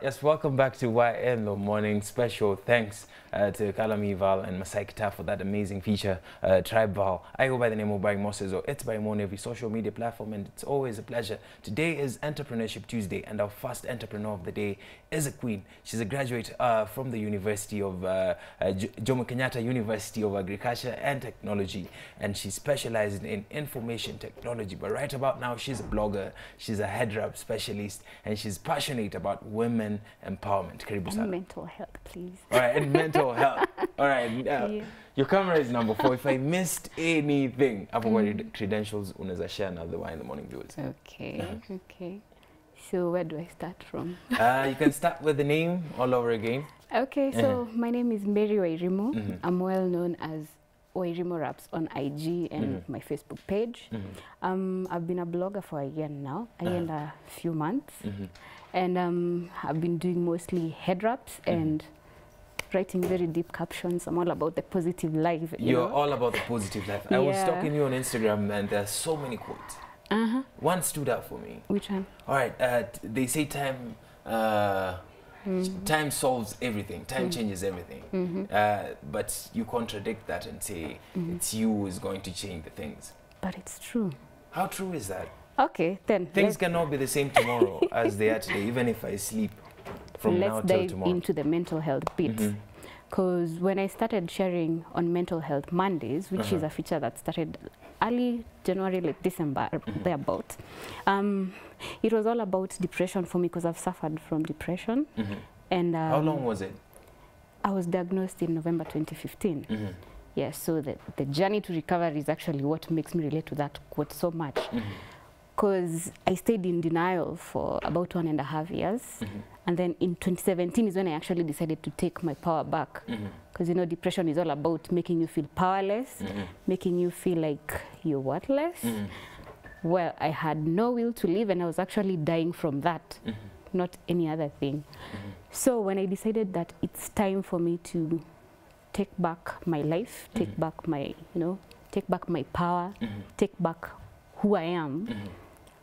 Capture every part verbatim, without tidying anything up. Yes, welcome back to Y N L Morning Special. Thanks uh, to Kalamival and Masai Kita for that amazing feature, uh, Tribal. I go by the name of Barry Moses, or it's Barry Mo on every social media platform, and it's always a pleasure. Today is Entrepreneurship Tuesday, and our first entrepreneur of the day is a queen. She's a graduate uh, from the University of uh, uh, Jomo Kenyatta University of Agriculture and Technology, and she specialized in information technology. But right about now, she's a blogger, she's a head wrap specialist, and she's passionate about women and empowerment. Karibu sana. And mental health, please. All right, and mental health. All right. Uh, yeah. Your camera is number four. If I missed anything, I've already mm. credentials. Unaweza share now the Y in the Morning viewers. Okay, okay. So where do I start from? Uh, you can start with the name all over again. Okay, so uh-huh. my name is Mary Wairimu. Mm-hmm. I'm well known as Wairimu Raps on I G and mm-hmm. my Facebook page. Mm-hmm. um, I've been a blogger for a year now, a uh-huh. year and a few months. Mm-hmm. And um, I've been doing mostly head wraps mm-hmm. and writing very deep captions. I'm all about the positive life. You You're know? all about the positive life. Yeah. I was stalking you on Instagram, and there are so many quotes. Uh-huh. One stood out for me. Which one? All right. Uh, they say time uh, mm-hmm. time solves everything. Time mm-hmm. changes everything. Mm-hmm. uh, but you contradict that and say mm-hmm. it's you who's going to change the things. But it's true. How true is that? Okay, then. Things cannot be the same tomorrow as they are today, even if I sleep from now till tomorrow. Let's dive into the mental health bit. Because mm-hmm. when I started sharing on Mental Health Mondays, which uh-huh. is a feature that started early January, late December, mm-hmm. thereabout, um, it was all about depression for me because I've suffered from depression. Mm-hmm. And um, how long was it? I was diagnosed in November twenty fifteen. Mm-hmm. Yes, yeah, so the, the journey to recovery is actually what makes me relate to that quote so much. Mm-hmm. Because I stayed in denial for about one and a half years. Mm-hmm. And then in twenty seventeen is when I actually decided to take my power back. Because, mm-hmm. you know, depression is all about making you feel powerless, mm-hmm. making you feel like you're worthless. Mm-hmm. Well, I had no will to live, and I was actually dying from that, mm-hmm. not any other thing. Mm-hmm. So when I decided that it's time for me to take back my life, take mm-hmm. back my, you know, take back my power, mm-hmm. take back who I am, mm-hmm.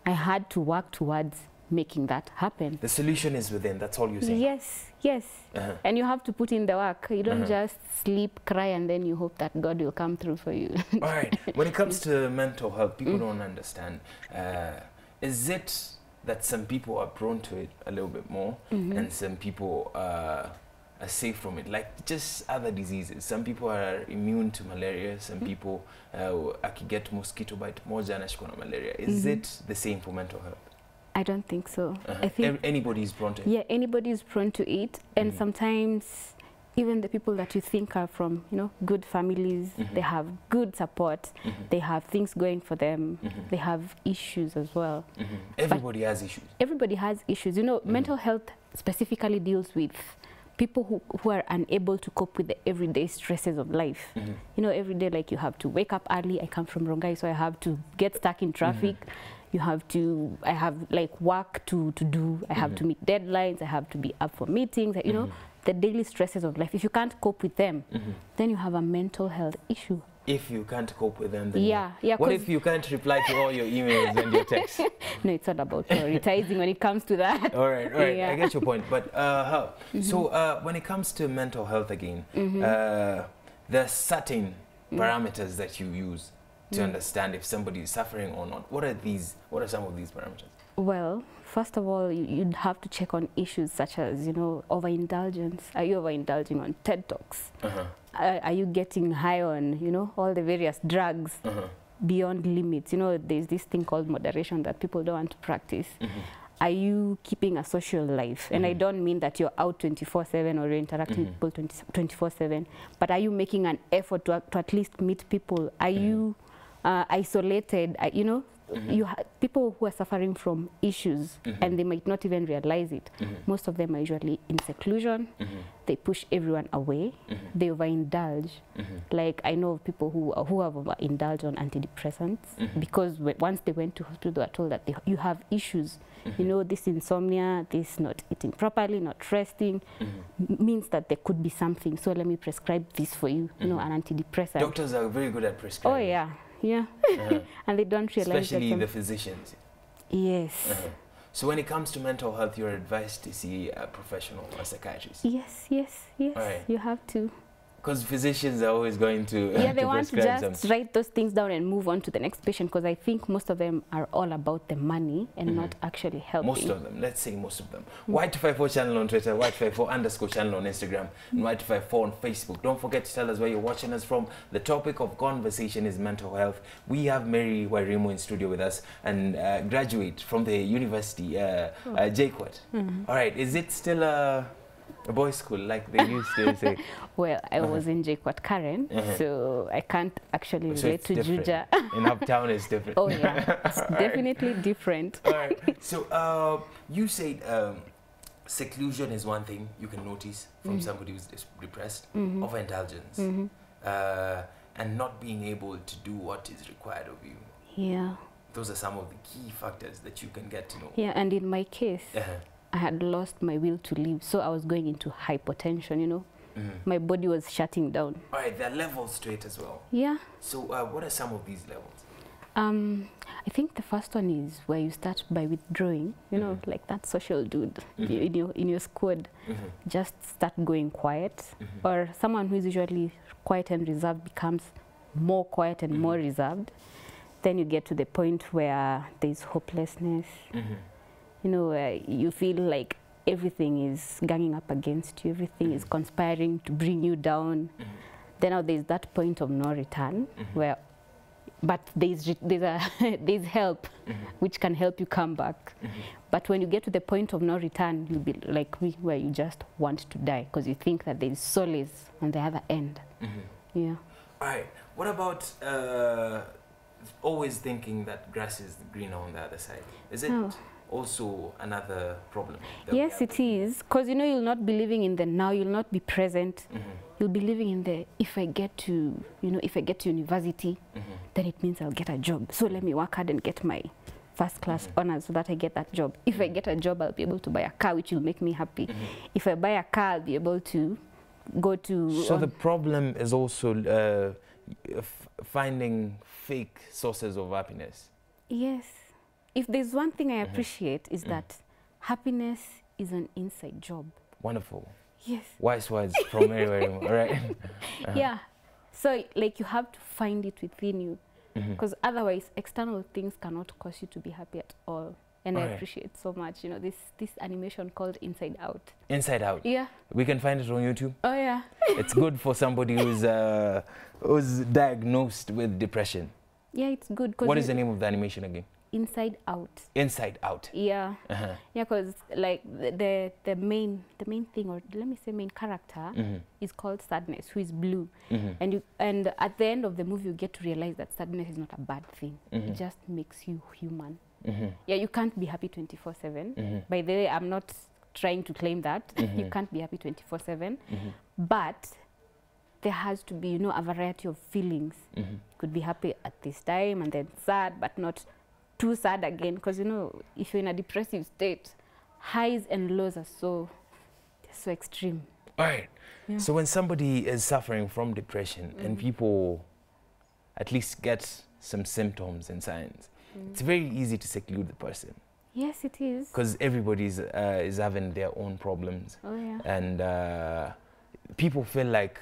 I had to work towards making that happen. The solution is within, that's all you're saying? Yes, yes. Uh-huh. And you have to put in the work. You don't uh-huh. just sleep, cry, and then you hope that God will come through for you. All right. When it comes to mental health, people mm. don't understand. Uh, is it that some people are prone to it a little bit more, mm-hmm. and some people uh, are safe from it, like just other diseases? Some people are immune to malaria, some mm-hmm. people uh, get mosquito bite moja anashikwa na malaria. Is mm-hmm. it the same for mental health? I don't think so. Uh-huh. I think a anybody is prone to it. Yeah, anybody is prone to it, and mm-hmm. sometimes even the people that you think are from, you know, good families, mm-hmm. they have good support, mm-hmm. they have things going for them, mm-hmm. they have issues as well. Mm-hmm. Everybody but has issues. Everybody has issues. You know, mm-hmm. mental health specifically deals with people who, who are unable to cope with the everyday stresses of life. Mm-hmm. You know, every day, like, you have to wake up early. I come from Rongai, so I have to get stuck in traffic. Mm-hmm. You have to, I have, like, work to, to do. I have mm-hmm. to meet deadlines. I have to be up for meetings. You mm-hmm. know, the daily stresses of life. If you can't cope with them, mm-hmm. then you have a mental health issue. If you can't cope with them, then yeah, yeah. What if you can't reply to all your emails and your texts? No, it's not about prioritizing when it comes to that. All right, all right. Yeah. I get your point. But uh, how? Mm-hmm. so uh, when it comes to mental health again, mm-hmm. uh, there are certain mm-hmm. parameters that you use to mm-hmm. understand if somebody is suffering or not. What are these? What are some of these parameters? Well, first of all, you, you'd have to check on issues such as, you know, overindulgence. Are you overindulging on TED Talks? Uh-huh. Are, are you getting high on, you know, all the various drugs uh-huh. beyond limits? You know, there's this thing called moderation that people don't want to practice. Mm-hmm. Are you keeping a social life? And mm-hmm. I don't mean that you're out twenty-four seven or interacting mm-hmm. with people twenty-four seven, but are you making an effort to, to at least meet people? Are mm-hmm. you uh, isolated, uh, you know? Mm-hmm. You ha people who are suffering from issues mm-hmm. and they might not even realize it. Mm-hmm. Most of them are usually in seclusion. Mm-hmm. They push everyone away. Mm-hmm. They overindulge. Mm-hmm. Like, I know of people who uh, who have overindulged on antidepressants mm-hmm. because w once they went to hospital, they were told that they, you have issues. Mm-hmm. You know, this insomnia, this not eating properly, not resting, mm-hmm. means that there could be something. So let me prescribe this for you. Mm-hmm. You know, an antidepressant. Doctors are very good at prescribing. Oh yeah. Yeah, uh-huh. and they don't realize. Especially the physicians. Yes. Uh-huh. So when it comes to mental health, you're advised to see a professional, a psychiatrist? Yes, yes, yes. Right. You have to. Because physicians are always going to yeah, they to want to just them. write those things down and move on to the next patient, because I think most of them are all about the money and mm-hmm. not actually helping. Most of them, let's say most of them. Mm-hmm. Y two five four channel on Twitter, Y two five four underscore channel on Instagram, mm-hmm. and Y two five four on Facebook. Don't forget to tell us where you're watching us from. The topic of conversation is mental health. We have Mary Wairimu in studio with us, and uh, graduate from the university, uh, oh. uh, J C W A T. Mm-hmm. All right, is it still a... Uh, A boys' school, like they used to say? Well, I uh-huh. was in J C W A T Karen, uh-huh. so I can't actually so relate to different. Juja. In uptown, it's different. Oh, yeah. It's definitely right. different. All right. So, uh, you said um, seclusion is one thing you can notice from mm-hmm. somebody who's depressed, mm-hmm. overindulgence, mm-hmm. uh, and not being able to do what is required of you. Yeah. Those are some of the key factors that you can get to know. Yeah, and in my case, uh-huh. I had lost my will to live, so I was going into hypertension, you know. Mm. My body was shutting down. All right, there are levels to it as well. Yeah. So uh, what are some of these levels? Um, I think the first one is where you start by withdrawing, you mm-hmm. know, like that social dude mm-hmm. in, your, in your squad. Mm-hmm. Just start going quiet. Mm-hmm. Or someone who is usually quiet and reserved becomes more quiet and mm-hmm. more reserved. Then you get to the point where there's hopelessness. Mm-hmm. You know, uh, you feel like everything is ganging up against you, everything mm-hmm. is conspiring to bring you down. Mm-hmm. Then now there's that point of no return, mm-hmm. where, but there's, there's, a there's help, mm-hmm. which can help you come back. Mm-hmm. But when you get to the point of no return, you'll be like me, where you just want to die, because you think that there's solace on the other end. Mm-hmm. Yeah. All right, what about... Uh, always thinking that grass is greener on the other side. Is it oh. also another problem? Yes, it is. Because, you know, you'll not be living in the now, you'll not be present. Mm-hmm. You'll be living in the, if I get to, you know, if I get to university, mm-hmm. then it means I'll get a job. So let me work hard and get my first class mm-hmm. honors so that I get that job. If mm-hmm. I get a job, I'll be able to buy a car, which will make me happy. Mm-hmm. If I buy a car, I'll be able to go to... So the problem is also... Uh, F finding fake sources of happiness. Yes. If there's one thing I mm-hmm. appreciate is mm-hmm. that happiness is an inside job. Wonderful. Yes. Wise words from Mary Wairimu, right? Uh-huh. Yeah. So, like, you have to find it within you, because mm-hmm. otherwise external things cannot cause you to be happy at all. And right. I appreciate so much, you know, this this animation called Inside Out. Inside Out. Yeah. We can find it on YouTube. Oh yeah. It's good for somebody who's uh, who's diagnosed with depression. Yeah, it's good. What is the name of the animation again? Inside Out. Inside Out. Yeah. Uh-huh. Yeah, because like the the main the main thing, or let me say main character, mm-hmm. is called Sadness, who is blue, mm-hmm. and you and at the end of the movie you get to realize that sadness is not a bad thing. Mm-hmm. It just makes you human. Mm-hmm. Yeah, you can't be happy twenty-four seven. Mm-hmm. By the way, I'm not trying to claim that. Mm-hmm. You can't be happy twenty-four seven. Mm-hmm. But there has to be, you know, a variety of feelings. Mm-hmm. You could be happy at this time and then sad, but not too sad again. Because, you know, if you're in a depressive state, highs and lows are so, so extreme. All right. Yeah. So when somebody is suffering from depression, mm-hmm. and people at least get some symptoms and signs, it's very easy to seclude the person. Yes, it is. Because everybody uh, is having their own problems. Oh, yeah. And uh, people feel like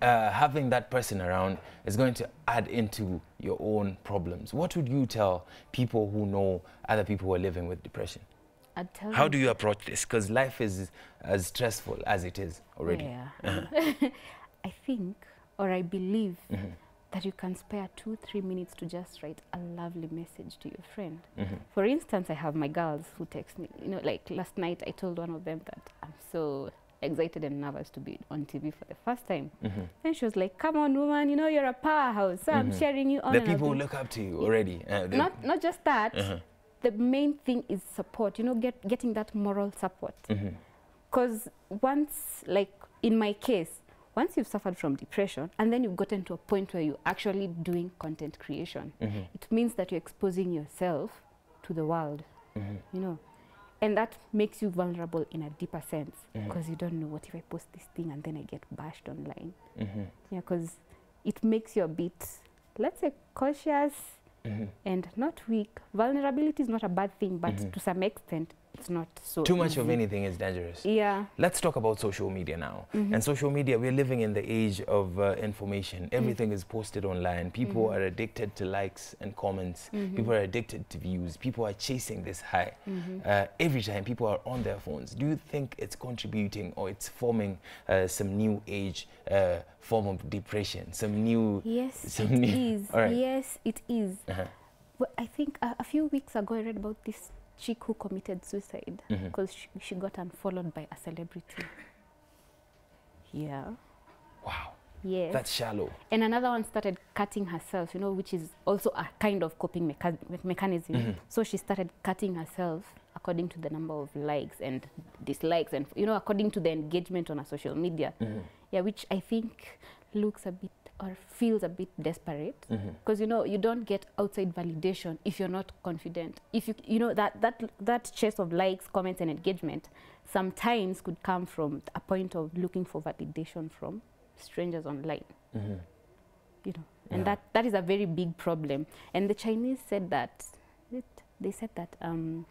uh, having that person around is going to add into your own problems. What would you tell people who know other people who are living with depression? I'd tell How do you approach this? Because life is as stressful as it is already. Yeah. Uh-huh. I think, or I believe, mm-hmm. that you can spare two, three minutes to just write a lovely message to your friend. Mm-hmm. For instance, I have my girls who text me, you know, like last night I told one of them that I'm so excited and nervous to be on T V for the first time. Mm-hmm. And she was like, come on, woman, you know, you're a powerhouse. So mm-hmm. I'm sharing you on. The people look up to you already. Uh, not, not just that, uh-huh. the main thing is support, you know, get, getting that moral support. Because mm-hmm. once, like in my case, once you've suffered from depression and then you've gotten to a point where you're actually doing content creation, mm-hmm. it means that you're exposing yourself to the world, mm-hmm. you know, and that makes you vulnerable in a deeper sense, because mm-hmm. you don't know, what if I post this thing and then I get bashed online? Mm-hmm. Yeah, because it makes you a bit, let's say, cautious, Mm-hmm. And not weak. Vulnerability is not a bad thing, but mm-hmm. to some extent, it's not so Too easy. Much of anything is dangerous. Yeah. Let's talk about social media now. Mm-hmm. And social media, we're living in the age of uh, information. Everything mm-hmm. is posted online. People mm-hmm. are addicted to likes and comments. Mm-hmm. People are addicted to views. People are chasing this high. Mm-hmm. uh, every time people are on their phones. Do you think it's contributing or it's forming uh, some new age uh, form of depression? Some new... Yes, some it new is. All right. Yes, it is. Uh-huh. Well, I think uh, a few weeks ago I read about this chick who committed suicide because mm-hmm. she, she got unfollowed by a celebrity. Yeah. Wow. Yes. That's shallow. And another one started cutting herself, you know, which is also a kind of coping mecha mechanism. Mm-hmm. So she started cutting herself according to the number of likes and dislikes and, you know, according to the engagement on her social media. Mm-hmm. Yeah, which I think looks a bit or feels a bit desperate because mm-hmm. you know you don't get outside validation if you're not confident. If you you know that that that chase of likes, comments, and engagement sometimes could come from a point of looking for validation from strangers online. Mm-hmm. You know, and yeah. that that is a very big problem. And the Chinese said that it, they said that um,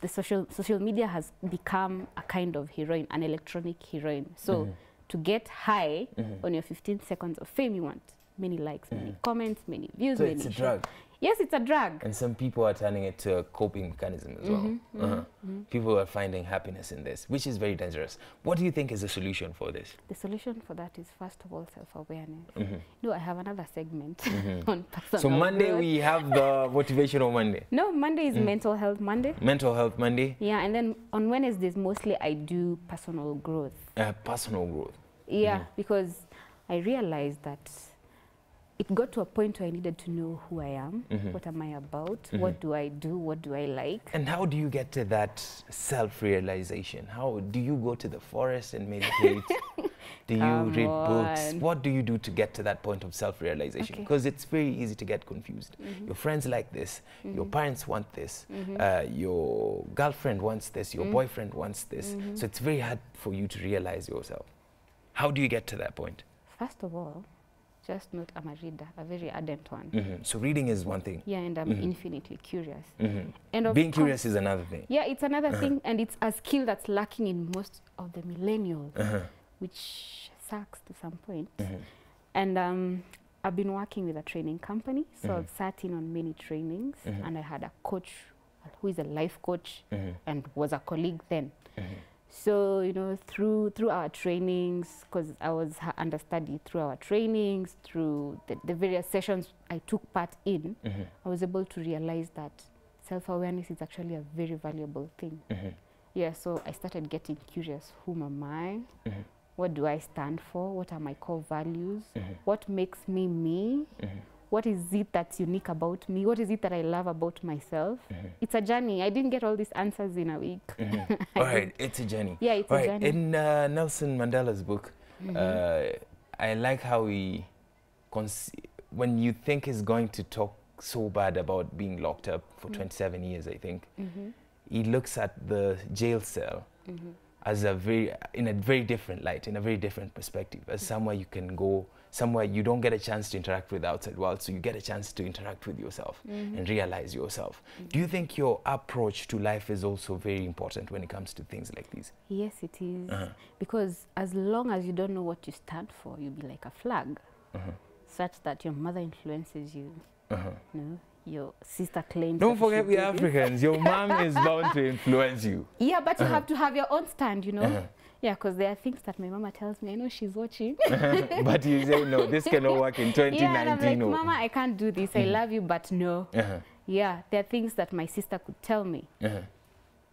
the social social media has become a kind of heroin, an electronic heroin. So. Mm-hmm. To get high mm-hmm. on your fifteen seconds of fame, you want many likes, mm-hmm. many comments, many views. So many it's a drug. Yes, it's a drug. And some people are turning it to a coping mechanism as mm-hmm, well. Mm-hmm, uh-huh. mm-hmm. People are finding happiness in this, which is very dangerous. What do you think is the solution for this? The solution for that is, first of all, self-awareness. Mm-hmm. No, I have another segment mm-hmm. on personal. So Monday we have the motivational Monday. No, Monday is mm. Mental Health Monday. Mental Health Monday. Yeah, and then on Wednesdays mostly I do personal growth. Uh, personal growth. Yeah, mm-hmm. because I realized that it got to a point where I needed to know who I am, mm-hmm. what am I about, mm-hmm. what do I do, what do I like. And how do you get to that self-realization? How do you go to the forest and meditate? Do you Come read on. books? What do you do to get to that point of self-realization? Because okay. it's very easy to get confused. Mm-hmm. Your friends like this, mm-hmm. your parents want this, mm-hmm. uh, your girlfriend wants this, your mm-hmm. boyfriend wants this. Mm-hmm. So it's very hard for you to realize yourself. How do you get to that point? First of all, just not, I'm a reader, a very ardent one. Mm-hmm. So reading is one thing. Yeah, and I'm mm-hmm. infinitely curious. Mm-hmm. And of being curious is another thing. Yeah, it's another uh-huh. thing, and it's a skill that's lacking in most of the millennials, uh-huh. which sucks to some point. Mm-hmm. And um, I've been working with a training company, so mm-hmm. I've sat in on many trainings, mm-hmm. and I had a coach who is a life coach mm-hmm. and was a colleague then. Mm-hmm. So, you know, through through our trainings, because I was her understudy, through our trainings, through the, the various sessions I took part in, mm-hmm. I was able to realize that self-awareness is actually a very valuable thing. Mm-hmm. Yeah, so I started getting curious. Whom am I? Mm-hmm. What do I stand for? What are my core values? Mm-hmm. What makes me me? Mm-hmm. What is it that's unique about me? What is it that I love about myself? Mm-hmm. It's a journey. I didn't get all these answers in a week. Mm-hmm. All right, it's a journey. Yeah, it's all a right. journey. In uh, Nelson Mandela's book, mm-hmm. uh, I like how he, when you think he's going to talk so bad about being locked up for mm-hmm. twenty-seven years, I think, mm-hmm. he looks at the jail cell mm-hmm. as a very, in a very different light, in a very different perspective, as mm-hmm. somewhere you can go, somewhere you don't get a chance to interact with the outside world, so you get a chance to interact with yourself mm-hmm. and realize yourself. Mm-hmm. Do you think your approach to life is also very important when it comes to things like these? Yes, it is. Uh-huh. Because as long as you don't know what you stand for, you'll be like a flag, uh-huh. such that your mother influences you. Uh-huh. No? Your sister claims. Don't forget we Africans, your mom is bound to influence you. Yeah, but you uh-huh. have to have your own stand, you know. Uh-huh. Yeah, because there are things that my mama tells me, I know she's watching. But you say, no, this cannot work in twenty nineteen. Yeah, and I'm like, no. Mama, I can't do this. I love you, but no. Uh-huh. Yeah, there are things that my sister could tell me. Uh-huh.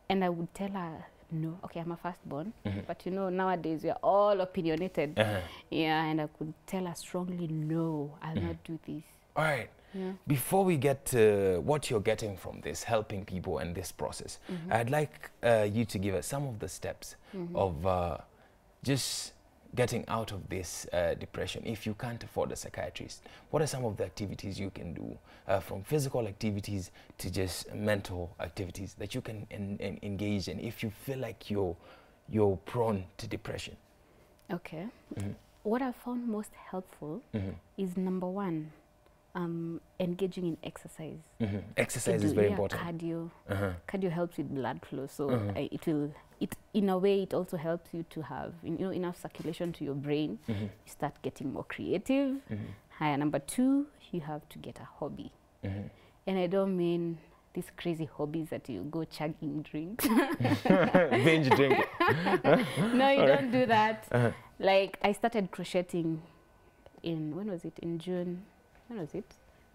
And I would tell her, no, okay, I'm a firstborn. Uh-huh. But you know, nowadays we are all opinionated. Uh-huh. Yeah, and I could tell her strongly, no, I'll uh-huh. not do this. All right. Yeah. Before we get to what you're getting from this, helping people and this process, mm-hmm. I'd like uh, you to give us some of the steps mm-hmm. of uh, just getting out of this uh, depression. If you can't afford a psychiatrist, what are some of the activities you can do, uh, from physical activities to just mental activities that you can en en engage in if you feel like you're, you're prone to depression? Okay. Mm-hmm. What I found most helpful mm-hmm. is, number one, um, engaging in exercise. Mm-hmm. Exercise is very yeah, important. Cardio. Uh-huh. Cardio helps with blood flow, so uh-huh. I, it will. It in a way it also helps you to have in, you know enough circulation to your brain. Mm-hmm. You start getting more creative. Mm-hmm. Higher number two, you have to get a hobby, mm-hmm. and I don't mean these crazy hobbies that you go chugging drinks. Binge drinking. No, you All don't right. do that. Uh-huh. Like I started crocheting in when was it in June? When was it?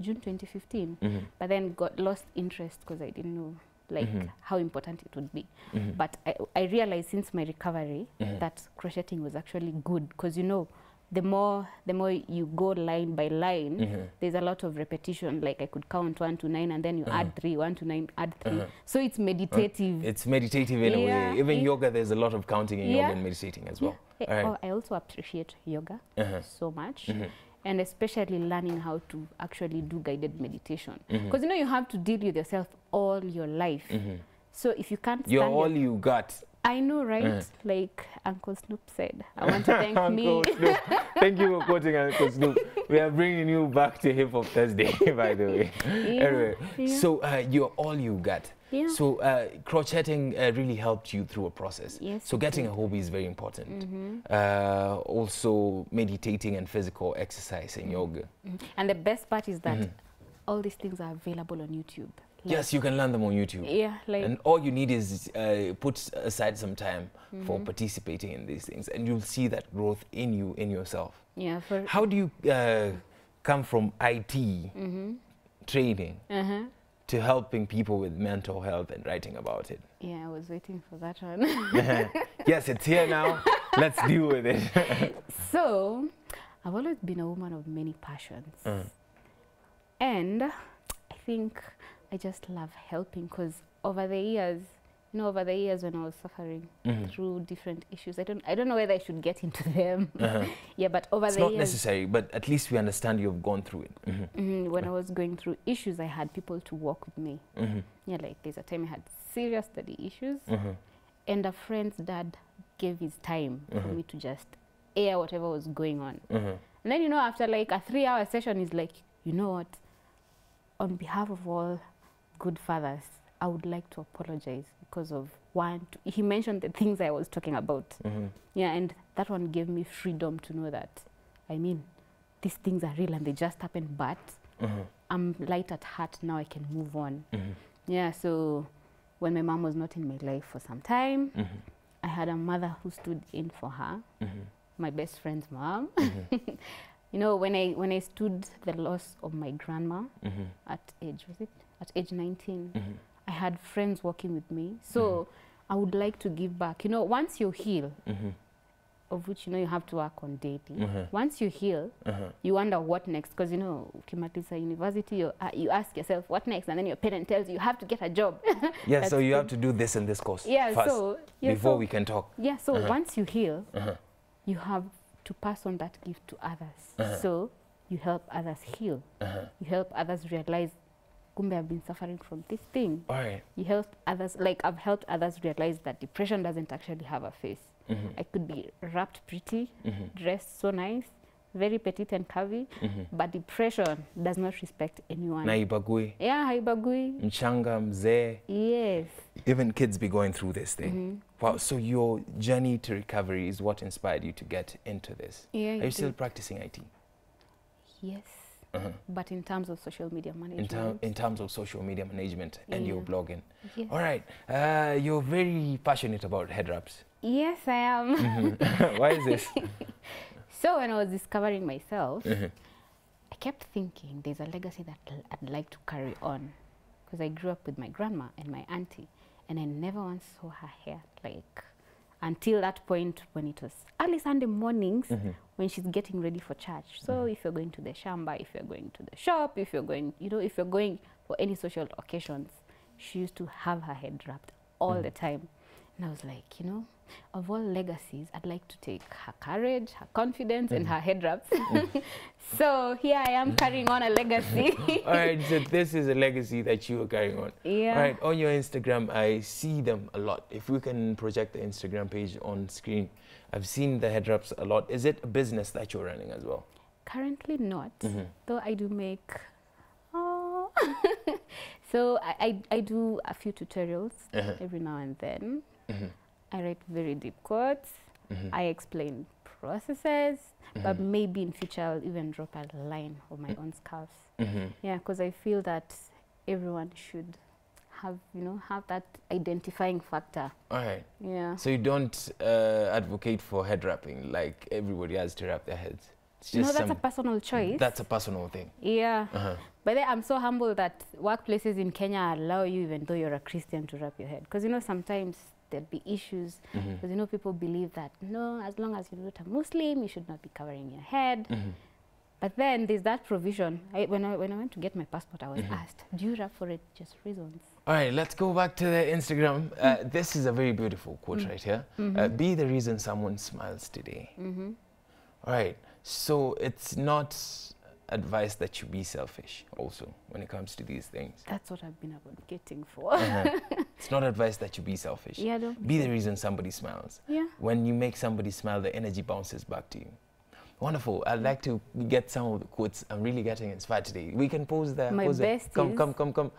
June twenty fifteen. Mm-hmm. But then got lost interest because I didn't know like mm-hmm. how important it would be. Mm-hmm. But I, I realized since my recovery mm-hmm. that crocheting was actually good because you know the more the more you go line by line, mm-hmm. there's a lot of repetition. Like I could count one to nine, and then you uh-huh. add three, one to nine, add three. Uh-huh. So it's meditative. Uh, it's meditative in yeah. a way. Even yeah. yoga, there's a lot of counting in yeah. yoga and meditating as well. Yeah. All right. I also appreciate yoga uh-huh. so much. Mm-hmm. And especially learning how to actually do guided meditation. Because mm-hmm. you know you have to deal with yourself all your life. Mm-hmm. So if you can't stand You're all you got. I know, right? Uh. Like Uncle Snoop said. I want to thank me. Snoop. Thank you for quoting Uncle Snoop. We are bringing you back to Hip Hop Thursday, by the way. Yeah, anyway, yeah. So uh, you're all you got. Yeah. So uh, crocheting uh, really helped you through a process. Yes. So getting a hobby is very important. Mm-hmm. uh, also meditating and physical exercise and mm-hmm. yoga. Mm-hmm. And the best part is that mm-hmm. all these things are available on YouTube. Like yes, you can learn them on YouTube. Yeah, like and all you need is uh, put aside some time mm-hmm. for participating in these things, and you'll see that growth in you, in yourself. Yeah. For how do you uh, come from I T mm-hmm. training uh-huh. to helping people with mental health and writing about it? Yeah, I was waiting for that one. Yes, it's here now. Let's deal with it. So, I've always been a woman of many passions, mm. and I think. I just love helping because over the years, you know, over the years when I was suffering mm-hmm. through different issues, I don't, I don't know whether I should get into them. Uh-huh. Yeah, but over it's the years, it's not necessary. But at least we understand you've gone through it. Mm-hmm. Mm-hmm. When I was going through issues, I had people to walk with me. Mm-hmm. Yeah, like there's a time I had serious study issues, mm-hmm. and a friend's dad gave his time mm-hmm. for me to just air whatever was going on. Mm-hmm. And then you know, after like a three-hour session, he's like, you know what? On behalf of all good fathers, I would like to apologize because of one, two. He mentioned the things I was talking about. Mm-hmm. Yeah, and that one gave me freedom to know that, I mean, these things are real and they just happened, but mm-hmm. I'm light at heart now, I can move on. Mm-hmm. Yeah, so when my mom was not in my life for some time, mm-hmm. I had a mother who stood in for her, mm-hmm. my best friend's mom. Mm-hmm. You know, when I, when I stood the loss of my grandma mm-hmm. at age, was it? At age nineteen, mm-hmm. I had friends working with me. So mm-hmm. I would like to give back. You know, once you heal, mm-hmm. of which, you know, you have to work on daily. Mm-hmm. Once you heal, uh-huh. you wonder what next. Because, you know, Kimagisa University, you, uh, you ask yourself, what next? And then your parent tells you, you have to get a job. Yeah, so you have to do this and this course yeah, first so, yeah, before so, we can talk. Yeah, so uh-huh. once you heal, uh-huh. you have to pass on that gift to others. Uh-huh. So you help others heal. Uh-huh. You help others realize Kumbe, I've been suffering from this thing. All right. You help others, like I've helped others realize that depression doesn't actually have a face. Mm-hmm. I could be wrapped pretty, mm-hmm. dressed so nice, very petite and curvy, mm-hmm. but depression does not respect anyone. Na ibagui. Yeah, haibagui. Mchanga, mzee. Yes. Even kids be going through this thing. Mm-hmm. Wow, so your journey to recovery is what inspired you to get into this. Yeah, Are you did. still practicing I T? Yes. Uh-huh. But in terms of social media management. In, ter in terms of social media management yeah. and your blogging. Yes. All right. Uh, you're very passionate about head wraps. Yes, I am. Mm-hmm. Why is this? So when I was discovering myself, mm-hmm. I kept thinking there's a legacy that l I'd like to carry on. Because I grew up with my grandma and my auntie. And I never once saw her hair like... until that point when it was early Sunday mornings mm-hmm. when she's getting ready for church. So mm-hmm. if you're going to the shamba, if you're going to the shop, if you're going, you know, if you're going for any social occasions, she used to have her head wrapped all mm-hmm. the time. And I was like, you know, of all legacies, I'd like to take her courage, her confidence, mm-hmm. and her head wraps. Mm-hmm. So here I am carrying on a legacy. All right, so this is a legacy that you are carrying on. Yeah. All right, on your Instagram, I see them a lot. If we can project the Instagram page on screen, I've seen the head wraps a lot. Is it a business that you're running as well? Currently not, mm-hmm. though I do make So I, I, I do a few tutorials uh-huh. every now and then. Mm-hmm. I write very deep quotes. Mm-hmm. I explain processes, mm-hmm. but maybe in future I'll even drop a line of my mm-hmm. own scarves. Mm-hmm. Yeah, because I feel that everyone should have, you know, have that identifying factor. All right. Yeah. So you don't uh, advocate for head wrapping, like everybody has to wrap their heads. It's just no, that's a personal choice. That's a personal thing. Yeah. Uh-huh. But then I'm so humble that workplaces in Kenya allow you, even though you're a Christian, to wrap your head. Because, you know, sometimes there'd be issues. Because, mm-hmm. you know, people believe that, no, as long as you're not a Muslim, you should not be covering your head. Mm-hmm. But then there's that provision. I, when, I, when I went to get my passport, I was mm-hmm. asked, do you wrap for it just reasons? All right, let's go back to the Instagram. Uh, mm-hmm. This is a very beautiful quote mm-hmm. right here. Mm-hmm. uh, be the reason someone smiles today. Mm-hmm. All right. So it's not advice that you be selfish also when it comes to these things. That's what I've been advocating for. Uh-huh. It's not advice that you be selfish. Yeah, don't be the reason somebody smiles. Yeah. When you make somebody smile, the energy bounces back to you. Wonderful. I'd like to get some of the quotes. I'm really getting inspired today. We can pose the... My pose best the, Come, come, come, come.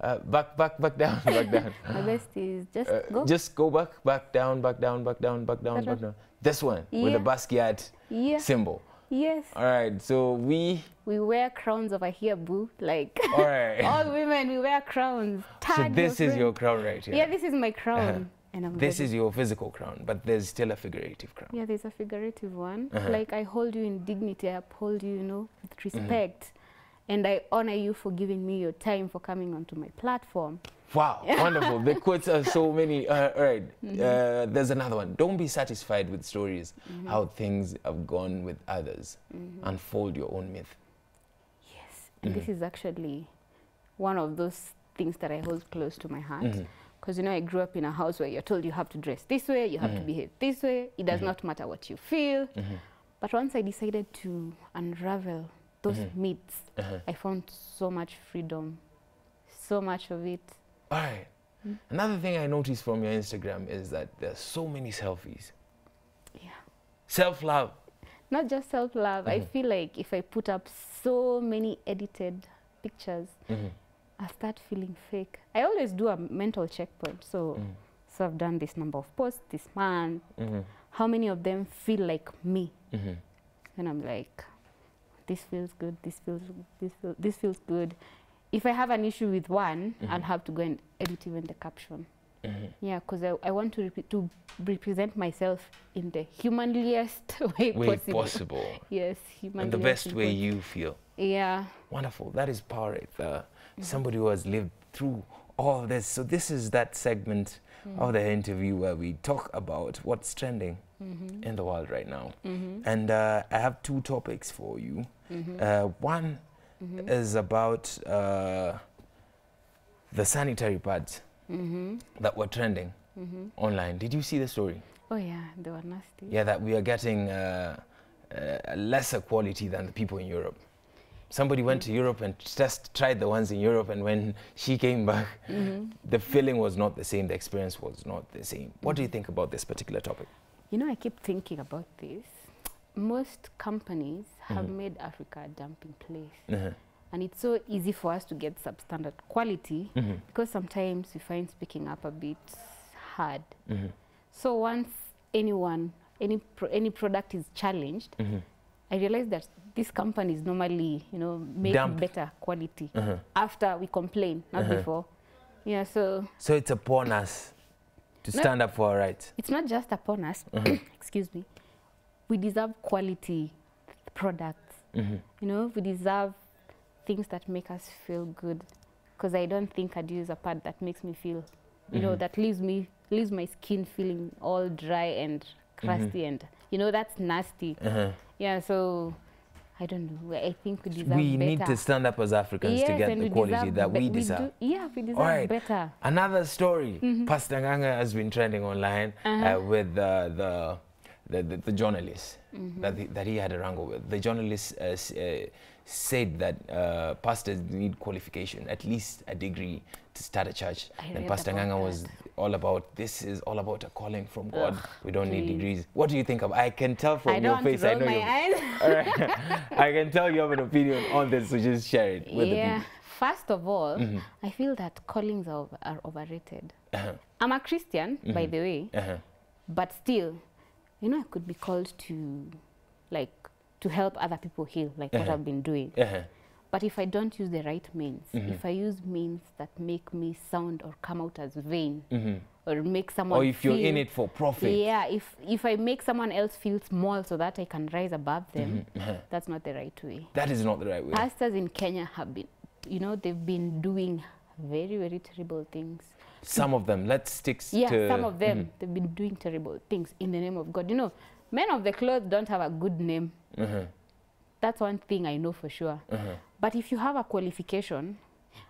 Uh, back, back, back down, back down. My best is just uh, go. Just go back, back down, back down, back down, back down, back down. This one yeah. with the Basquiat yeah. symbol. Yes. All right. So we we wear crowns over here, boo. Like all, right. all women, we wear crowns. Tag so this your is your crown right here. Yeah, this is my crown. Uh-huh. And I'm this ready. Is your physical crown, but there's still a figurative crown. Yeah, there's a figurative one. Uh-huh. Like I hold you in dignity, I uphold you, you know, with respect. Mm-hmm. And I honor you for giving me your time, for coming onto my platform. Wow, wonderful. The quotes are so many. Uh, all right, mm-hmm. uh, there's another one. Don't be satisfied with stories, mm-hmm. how things have gone with others. Mm-hmm. Unfold your own myth. Yes, and mm-hmm. this is actually one of those things that I hold close to my heart. Mm-hmm. Because, you know, I grew up in a house where you're told you have to dress this way, you have mm-hmm. to behave this way. It does mm-hmm. not matter what you feel. Mm-hmm. But once I decided to unravel those mm-hmm. myths, uh-huh. I found so much freedom, so much of it. All right. Mm-hmm. Another thing I noticed from your Instagram is that there are so many selfies. Yeah. Self-love. Not just self-love. Mm-hmm. I feel like if I put up so many edited pictures, mm-hmm. I start feeling fake. I always do a mental checkpoint. So, mm-hmm. so I've done this number of posts this month. Mm-hmm. How many of them feel like me? Mm-hmm. And I'm like, this feels good, this feels, this, feel, this feels good. If I have an issue with one, mm-hmm. I'll have to go and edit even the caption. Mm-hmm. Yeah, because I, I want to, rep to represent myself in the humanliest way, way possible. possible. Yes, humanliest. And the best way you feel. Yeah. Wonderful, that is power right there. Mm-hmm. Somebody who has lived through all this. So this is that segment mm-hmm. of the interview where we talk about what's trending mm-hmm. in the world right now. Mm-hmm. And uh, I have two topics for you. Mm-hmm. uh, one mm-hmm. is about uh, the sanitary pads mm-hmm. that were trending mm-hmm. online. Did you see the story? Oh yeah, they were nasty. Yeah, that we are getting uh, uh, lesser quality than the people in Europe. Somebody went mm-hmm. to Europe and just tried the ones in Europe, and when she came back, mm-hmm. the feeling was not the same, the experience was not the same. Mm-hmm. What do you think about this particular topic? You know, I keep thinking about this. Most companies have mm-hmm. made Africa a dumping place. Uh-huh. And it's so easy for us to get substandard quality mm-hmm. because sometimes we find speaking up a bit hard. Mm-hmm. So once anyone, any, pro any product is challenged, mm-hmm. I realized that these companies normally, you know, make Dump. better quality uh-huh. after we complain, not uh-huh. before. Yeah, so... So it's upon us to no, stand up for our rights. It's not just upon us. Uh-huh. Excuse me. We deserve quality products, mm-hmm. you know, we deserve things that make us feel good. Because I don't think I'd use a pad that makes me feel, you mm-hmm. know, that leaves me, leaves my skin feeling all dry and crusty mm-hmm. and, you know, that's nasty. Uh-huh. Yeah, so I don't know, I think we deserve we better. We need to stand up as Africans yes, to get the quality that we deserve. We do, yeah, we deserve right. better. Another story, mm-hmm. Pastor Nganga has been trending online uh-huh. uh, with uh, the... The, the, the journalist mm-hmm. that, the, that he had a wrangle with. The journalist uh, s uh, said that uh, pastors need qualification, at least a degree to start a church. I and Pastor Nganga was all about, this is all about a calling from God. Ugh, we don't please. need degrees. What do you think of? I can tell from I your face. I know my eyes. All right. I can tell you have an opinion on this, so just share it with yeah. the people. First of all, mm-hmm. I feel that callings are, over, are overrated. Uh-huh. I'm a Christian, mm-hmm. by the way, uh-huh. but still, you know, I could be called to, like, to help other people heal, like uh-huh. what I've been doing. Uh-huh. But if I don't use the right means, mm-hmm. if I use means that make me sound or come out as vain, mm-hmm. or make someone Or if feel, you're in it for profit. Yeah, if, if I make someone else feel small so that I can rise above them, mm-hmm. that's not the right way. That is not the right way. Pastors in Kenya have been, you know, they've been doing very, very terrible things. Some of them, let's stick yeah, to... Yeah, some of them, mm-hmm. they've been doing terrible things in the name of God. You know, men of the cloth don't have a good name. Mm-hmm. That's one thing I know for sure. Mm-hmm. But if you have a qualification,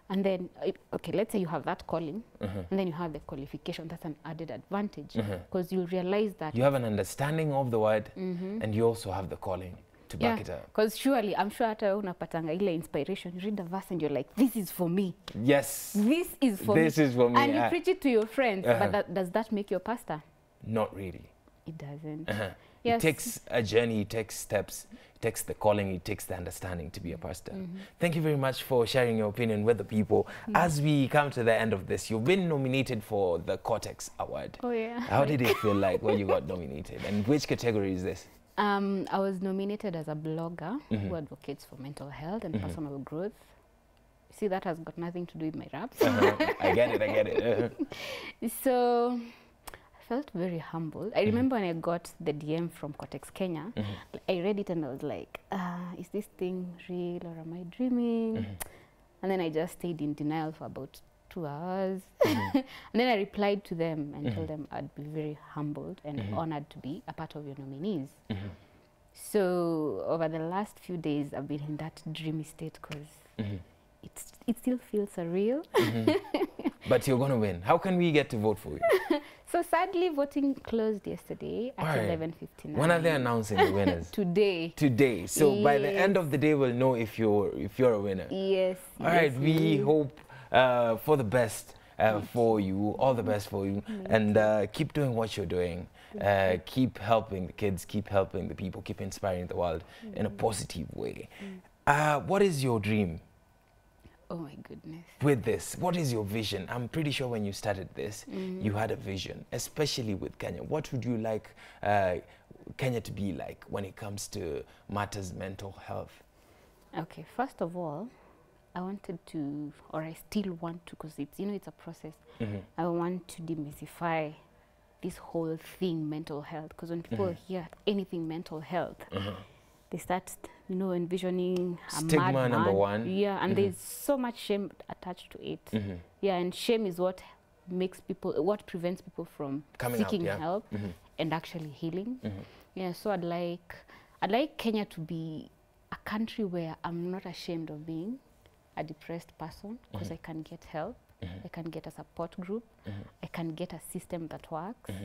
and then, okay, let's say you have that calling, mm-hmm. and then you have the qualification, that's an added advantage, because mm-hmm. you realize that... You have an understanding of the word, mm-hmm. and you also have the calling to yeah, back it up. Because surely, I'm sure hata unapatanga ile inspiration, you read the verse and you're like, this is for me. Yes. This is for this me. This is for me. And you I preach it to your friends, uh-huh. but that, does that make you a pastor? Not really. It doesn't. Uh-huh. Yes. It takes a journey, it takes steps, it takes the calling, it takes the understanding to be a pastor. Mm-hmm. Thank you very much for sharing your opinion with the people. Mm-hmm. As we come to the end of this, you've been nominated for the Cortex Award. Oh, yeah. How did it feel like when you got nominated? And which category is this? Um, I was nominated as a blogger mm-hmm. who advocates for mental health and mm-hmm. personal growth. See, that has got nothing to do with my raps. Uh-huh. I get it, I get it. Uh-huh. So... felt very humbled. I remember mm-hmm. when I got the D M from Cortex Kenya, mm-hmm. I read it and I was like, ah, is this thing real or am I dreaming? Mm-hmm. And then I just stayed in denial for about two hours. Mm-hmm. And then I replied to them and mm-hmm. told them I'd be very humbled and mm-hmm. honored to be a part of your nominees. Mm-hmm. So over the last few days, I've been in that dreamy state because mm-hmm. it's, it still feels surreal. Mm-hmm. But you're going to win. How can we get to vote for you? So sadly, voting closed yesterday at eleven fifty-nine. When are they announcing the winners? Today. Today. So yes. by the end of the day, we'll know if you're if you're a winner. Yes. All yes, right. Yes. We hope uh, for the best uh, for you. All the best for you, yes. and uh, keep doing what you're doing. Uh, keep helping the kids. Keep helping the people. Keep inspiring the world mm. in a positive way. Mm. Uh, what is your dream? Oh my goodness. With this, what is your vision? I'm pretty sure when you started this, mm-hmm. you had a vision, especially with Kenya. What would you like uh, Kenya to be like when it comes to matters mental health? Okay, first of all, I wanted to, or I still want to, because it's, you know, it's a process. Mm-hmm. I want to demystify this whole thing, mental health, because when people mm-hmm. hear anything mental health, mm-hmm. they start, you know, envisioning a stigma madman. number one. Yeah, and mm-hmm. there's so much shame attached to it. Mm-hmm. Yeah, and shame is what makes people, what prevents people from Coming seeking up, yeah. help mm-hmm. and actually healing. Mm-hmm. Yeah, so I'd like, I'd like Kenya to be a country where I'm not ashamed of being a depressed person because mm-hmm. I can get help, mm-hmm. I can get a support group, mm-hmm. I can get a system that works, mm-hmm.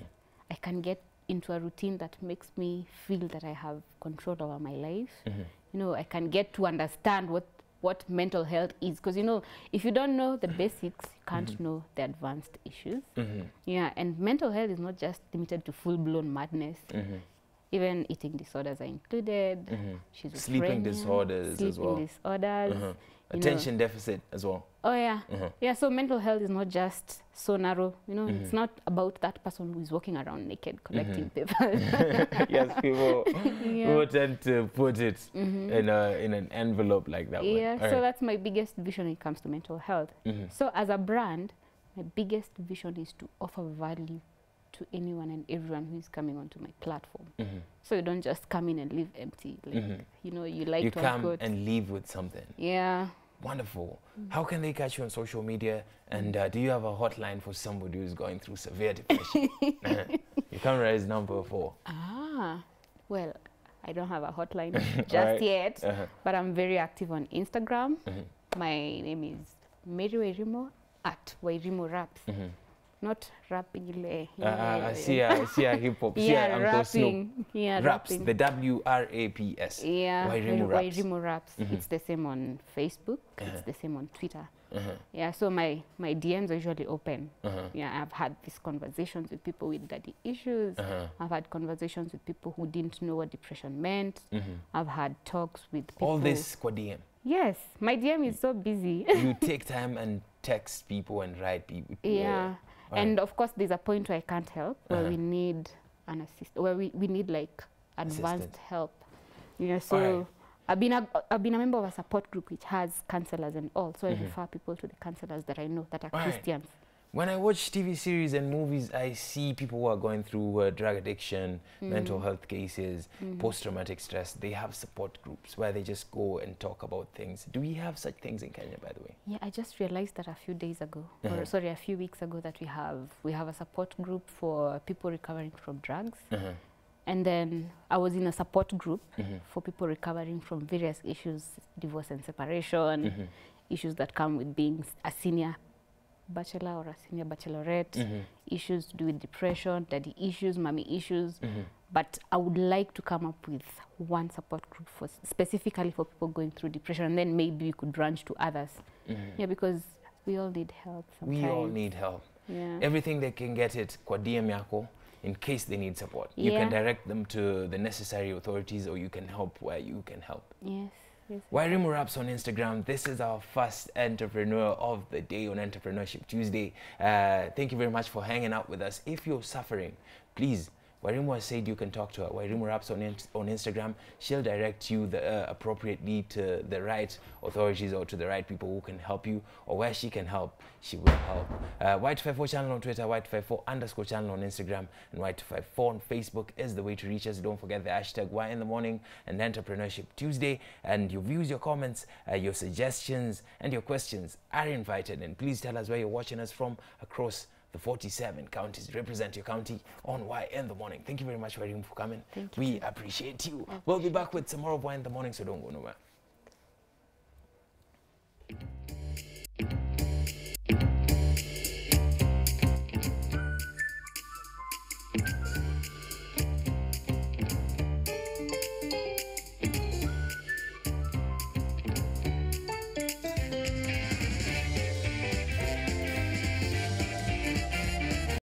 I can get into a routine that makes me feel that I have control over my life. Mm-hmm. You know, I can get to understand what, what mental health is. Because, you know, if you don't know the basics, you can't mm-hmm. know the advanced issues. Mm-hmm. Yeah, and mental health is not just limited to full-blown madness. Mm-hmm. Even eating disorders are included. Mm-hmm. She's sleeping disorders sleeping as well. Sleeping disorders. Mm-hmm. Attention know. deficit as well. Oh, yeah. Mm-hmm. Yeah, so mental health is not just so narrow. You know, mm-hmm. it's not about that person who is walking around naked collecting mm-hmm. papers. Yes, people, yeah. people tend to put it mm-hmm. in, a, in an envelope like that. Yeah, so right. that's my biggest vision when it comes to mental health. Mm-hmm. So as a brand, my biggest vision is to offer value to anyone and everyone who is coming onto my platform. Mm-hmm. So you don't just come in and leave empty. Like, mm-hmm. you know, you like you to come unquote. and leave with something. Yeah. Wonderful. Mm-hmm. How can they catch you on social media? And uh, do you have a hotline for somebody who's going through severe depression? Your camera is number four. Ah, well, I don't have a hotline just right. yet, uh-huh. but I'm very active on Instagram. Mm-hmm. My name is Mary Wairimu at Wairimu Raps. Mm-hmm. Not rapping, le, yeah, uh, yeah, I see, yeah. I see, I hip hop. Yeah, yeah rapping. Yeah, raps. Rapping. The W R A P S. Yeah, Wairimu Raps. Wairimu Raps. Mm-hmm. It's the same on Facebook. Uh-huh. It's the same on Twitter. Uh-huh. Yeah, so my my D Ms are usually open. Uh-huh. Yeah, I've had these conversations with people with daddy issues. Uh-huh. I've had conversations with people who didn't know what depression meant. Mm-hmm. I've had talks with people. All this qua D M. Yes, my D M is so busy. You take time and text people and write people. Yeah, yeah. And right. of course, there's a point where I can't help, where uh-huh. we need an assist, where we, we need like advanced Assistant. help. You know, so right. I've been a I've been a member of a support group which has counselors and all, so mm-hmm. I refer people to the counselors that I know that are right. Christians. When I watch T V series and movies, I see people who are going through uh, drug addiction, mm. mental health cases, mm. post-traumatic stress. They have support groups where they just go and talk about things. Do we have such things in Kenya, by the way? Yeah, I just realized that a few days ago, uh-huh. or sorry, a few weeks ago, that we have we have a support group for people recovering from drugs. Uh-huh. And then I was in a support group mm-hmm. for people recovering from various issues, divorce and separation, mm-hmm. issues that come with being a senior bachelor or a senior bachelorette, mm-hmm. issues to do with depression, daddy issues, mommy issues. Mm-hmm. But I would like to come up with one support group for specifically for people going through depression, and then maybe we could branch to others. Mm-hmm. Yeah, because we all need help sometimes. We all need help. Yeah. Everything they can get it, kwa D M yako, in case they need support. Yeah. You can direct them to the necessary authorities, or you can help where you can help. Yes. Wairimu Raps on Instagram. This is our first entrepreneur of the day on Entrepreneurship Tuesday. Uh, thank you very much for hanging out with us. If you're suffering, please, Wairimu has said you can talk to her. Wairimu Raps on, in on Instagram. She'll direct you the, uh, appropriately to the right authorities or to the right people who can help you, or where she can help, she will help. Uh, Y two five four channel on Twitter, Y two five four underscore channel on Instagram, and Y two five four on Facebook is the way to reach us. Don't forget the hashtag Y in the morning and Entrepreneurship Tuesday. And your views, your comments, uh, your suggestions, and your questions are invited. And please tell us where you're watching us from across the forty-seven counties. Represent your county on Y in the morning. Thank you very much, Wairimu, for coming. Thank you. We appreciate you. Appreciate we'll be back with some more of Y in the morning, so don't go nowhere.